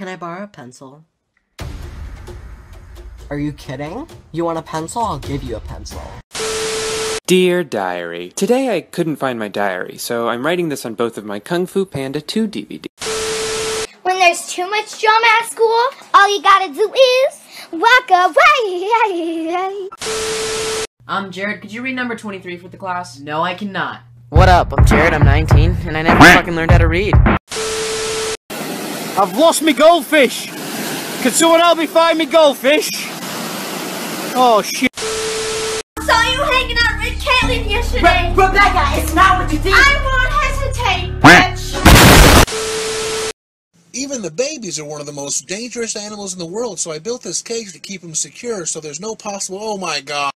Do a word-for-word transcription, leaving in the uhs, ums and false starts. Can I borrow a pencil? Are you kidding? You want a pencil? I'll give you a pencil. Dear Diary, today I couldn't find my diary, so I'm writing this on both of my Kung Fu Panda two D V Ds. When there's too much drama at school, all you gotta do is walk away. Um, Jared, could you read number twenty-three for the class? No, I cannot. What up? I'm Jared, I'm nineteen, and I never fucking learned how to read. I've lost me goldfish! Can someone help me find me goldfish? Oh, shit. Yesterday. Re Rebecca, it's not what you think. I won't hesitate, bitch. Even the babies are one of the most dangerous animals in the world, so I built this cage to keep them secure so there's no possible... Oh my god.